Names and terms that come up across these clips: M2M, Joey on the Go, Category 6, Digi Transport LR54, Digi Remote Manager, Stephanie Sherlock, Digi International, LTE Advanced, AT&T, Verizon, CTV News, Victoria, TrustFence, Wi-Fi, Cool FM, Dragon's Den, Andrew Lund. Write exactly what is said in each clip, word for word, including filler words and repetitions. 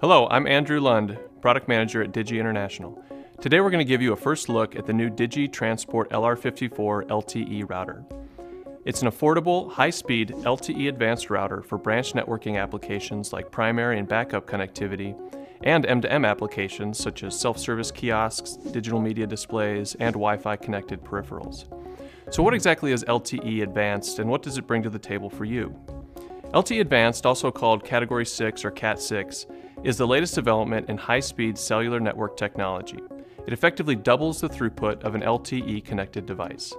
Hello, I'm Andrew Lund, Product Manager at Digi International. Today we're going to give you a first look at the new Digi Transport L R fifty-four L T E router. It's an affordable, high-speed L T E Advanced router for branch networking applications like primary and backup connectivity, and M two M applications such as self-service kiosks, digital media displays, and Wi-Fi connected peripherals. So what exactly is L T E Advanced, and what does it bring to the table for you? L T E Advanced, also called Category six or Cat six, is the latest development in high-speed cellular network technology. It effectively doubles the throughput of an L T E connected device.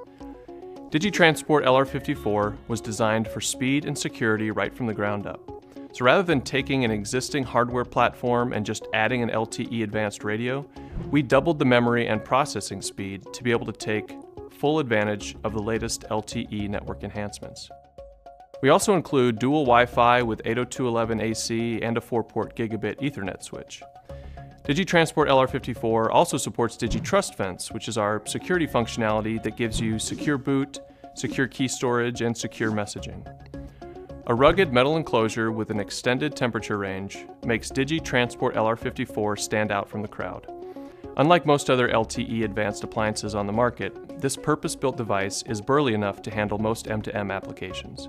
Digi Transport L R fifty-four was designed for speed and security right from the ground up. So rather than taking an existing hardware platform and just adding an L T E Advanced radio, we doubled the memory and processing speed to be able to take full advantage of the latest L T E network enhancements. We also include dual Wi-Fi with eight oh two dot eleven A C and a four port gigabit Ethernet switch. Digi Transport L R fifty-four also supports Digi TrustFence, which is our security functionality that gives you secure boot, secure key storage, and secure messaging. A rugged metal enclosure with an extended temperature range makes Digi Transport L R fifty-four stand out from the crowd. Unlike most other L T E Advanced appliances on the market, this purpose-built device is burly enough to handle most M two M applications.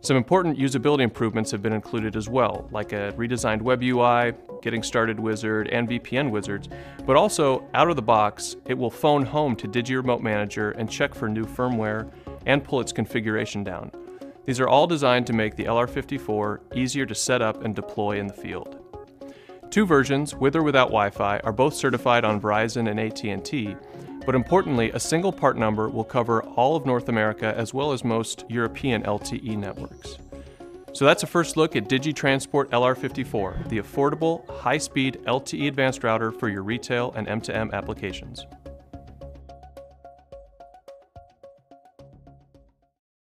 Some important usability improvements have been included as well, like a redesigned web U I, getting started wizard, and V P N wizards, but also, out of the box, it will phone home to Digi Remote Manager and check for new firmware and pull its configuration down. These are all designed to make the L R fifty-four easier to set up and deploy in the field. Two versions, with or without Wi-Fi, are both certified on Verizon and A T and T, but importantly, a single part number will cover all of North America as well as most European L T E networks. So that's a first look at Digi Transport L R fifty-four, the affordable, high-speed L T E Advanced router for your retail and M two M applications.